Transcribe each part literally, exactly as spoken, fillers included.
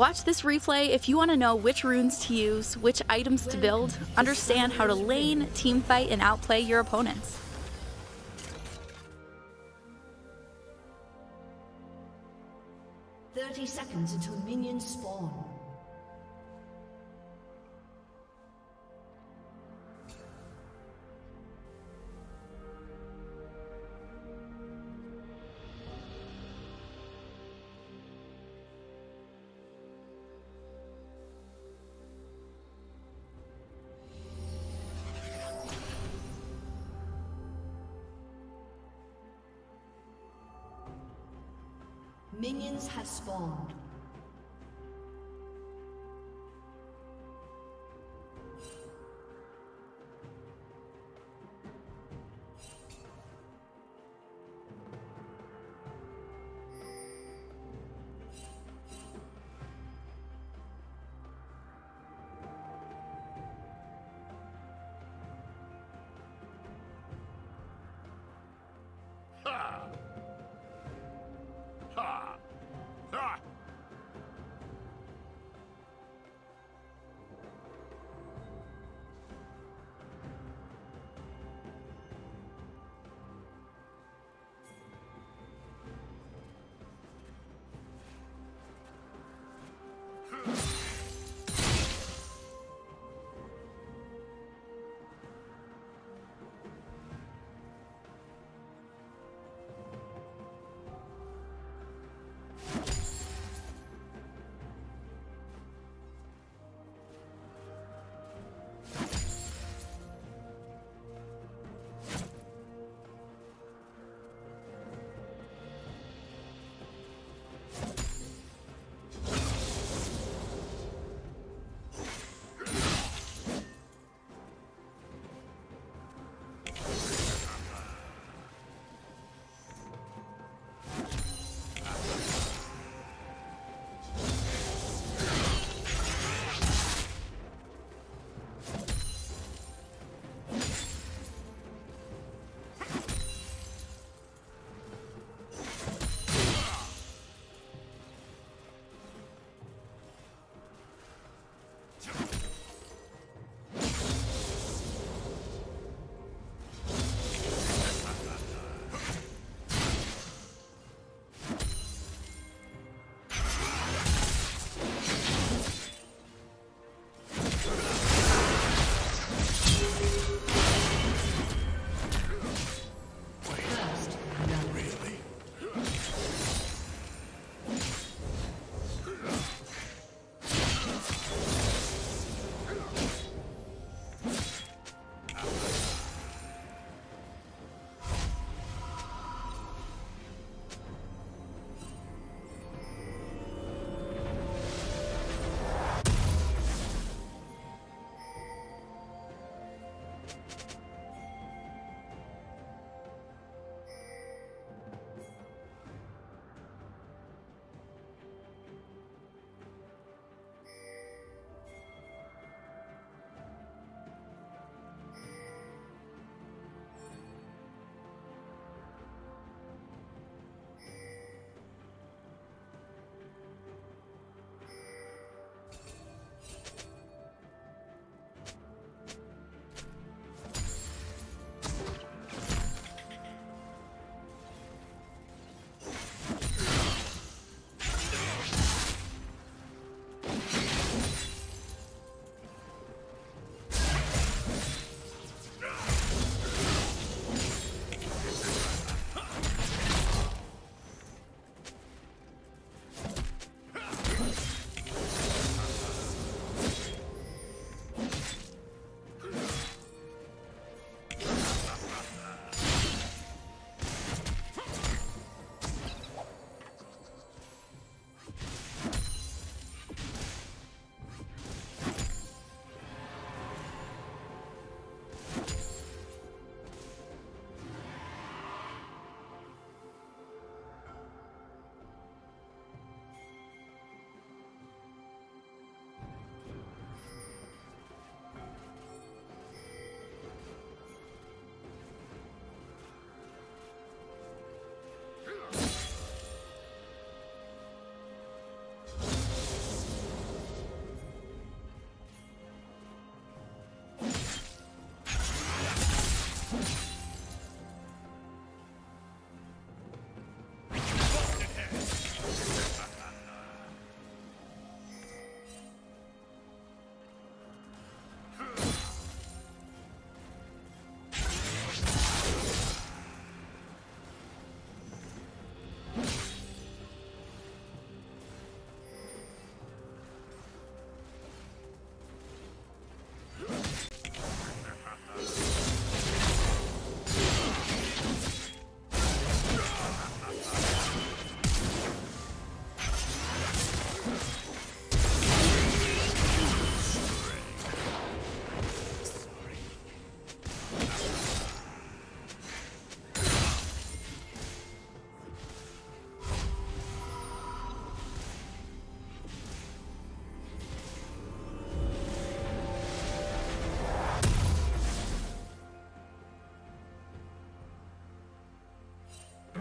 Watch this replay if you want to know which runes to use, which items to build, understand how to lane, teamfight, and outplay your opponents. thirty seconds until minions spawn. Minions have spawned. Ha!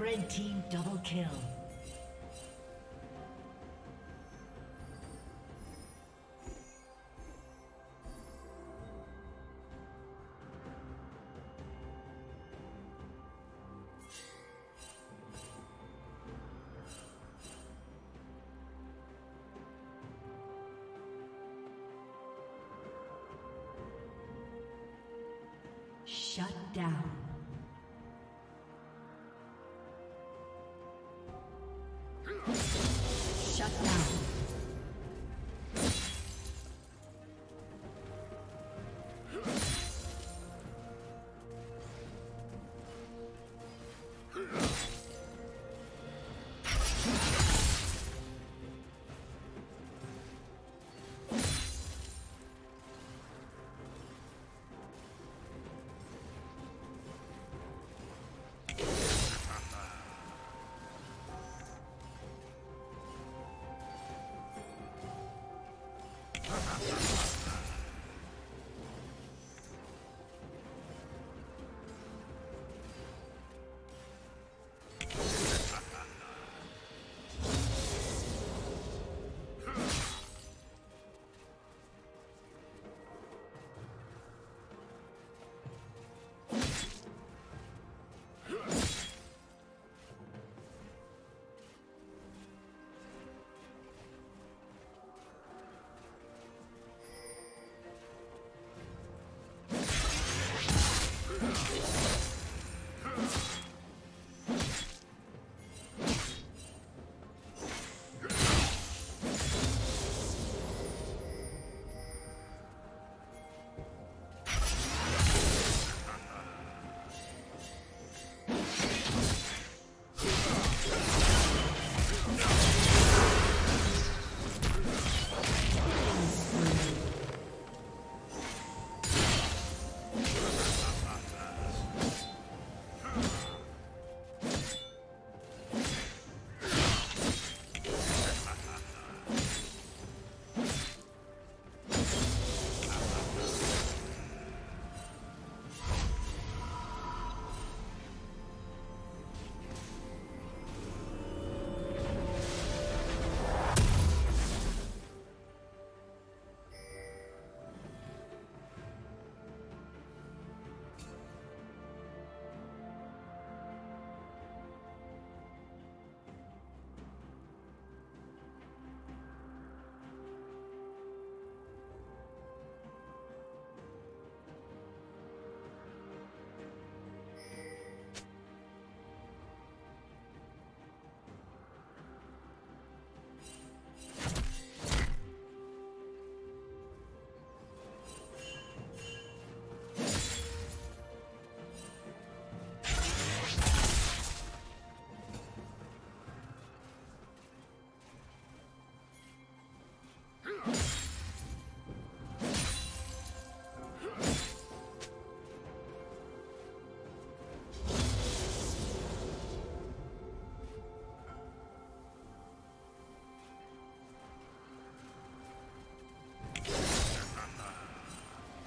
Red team double kill. Shut down. Shut down.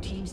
Team's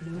Blue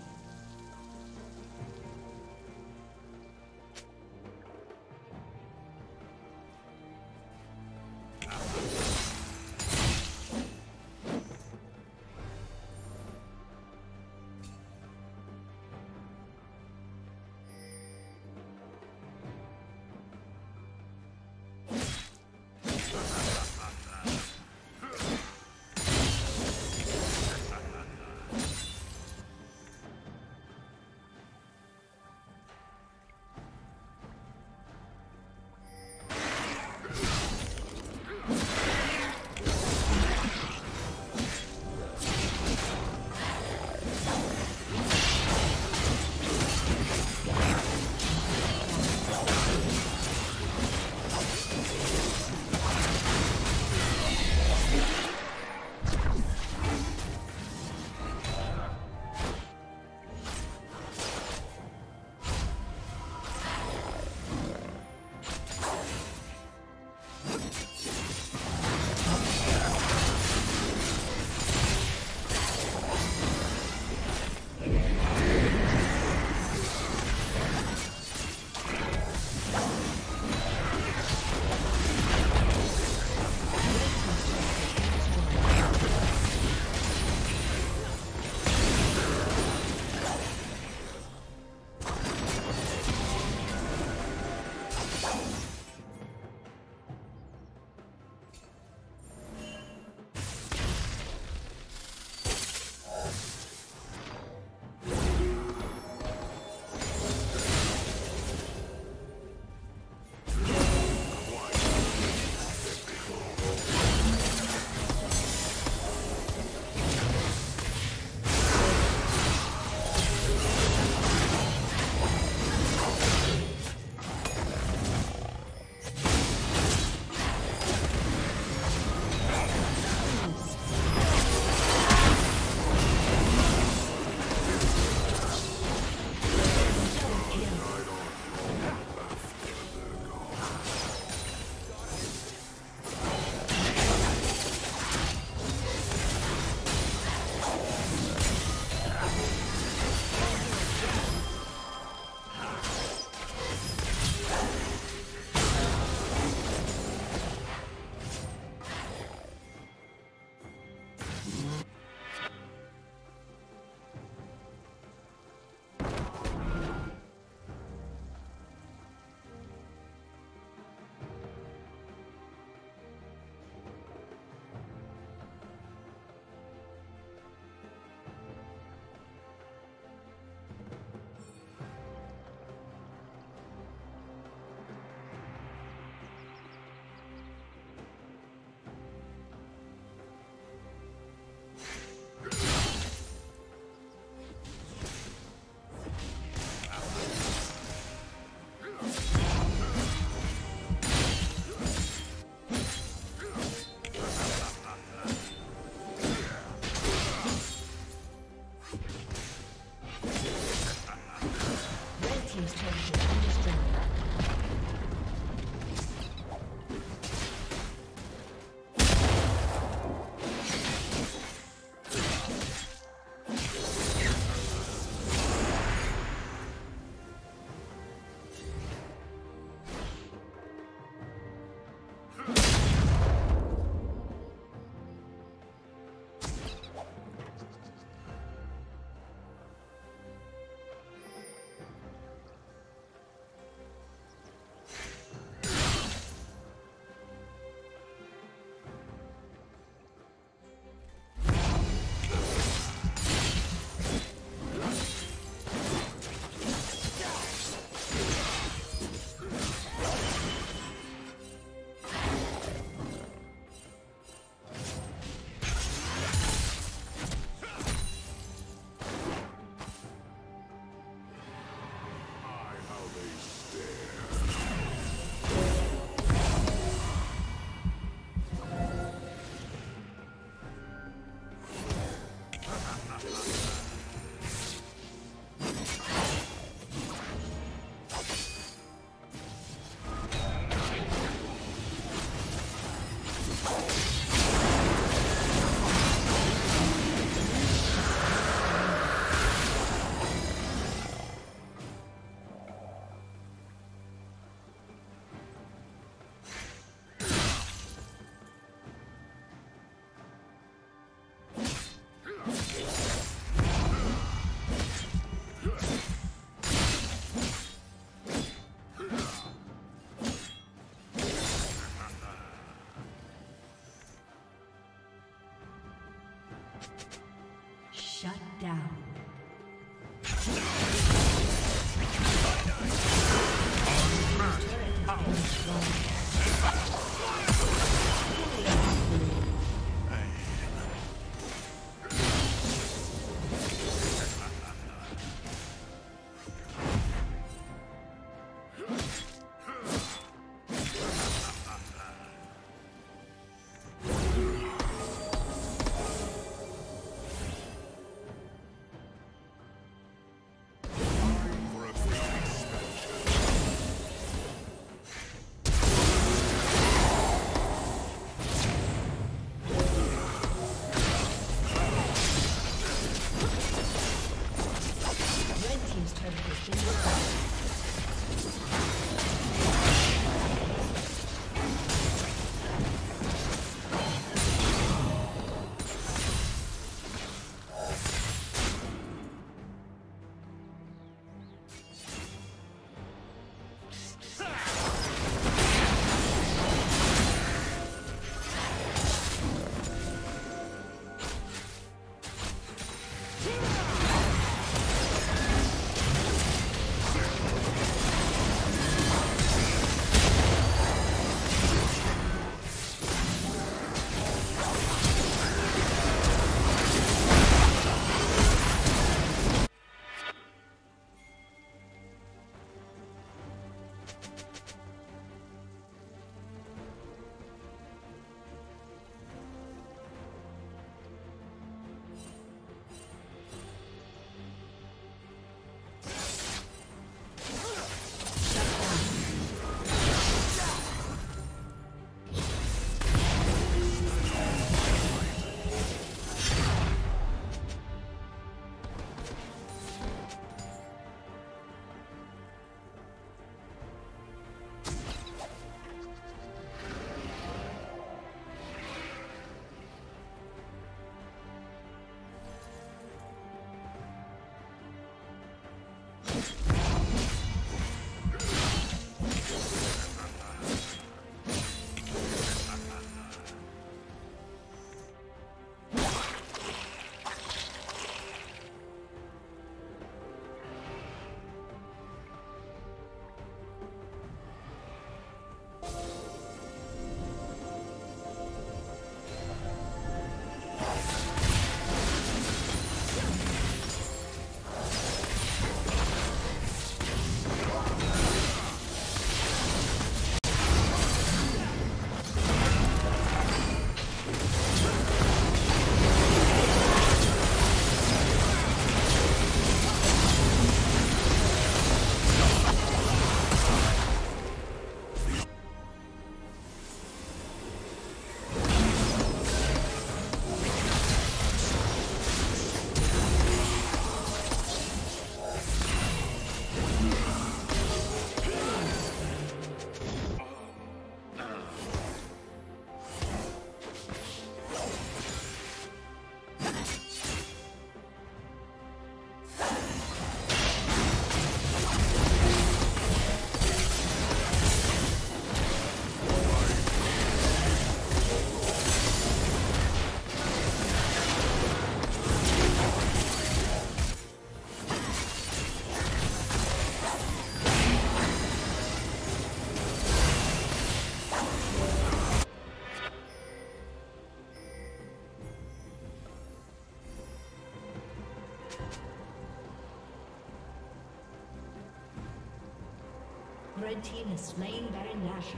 Shut down. Red team has slain Baron Nashor.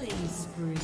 Killing spree.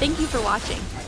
Thank you for watching.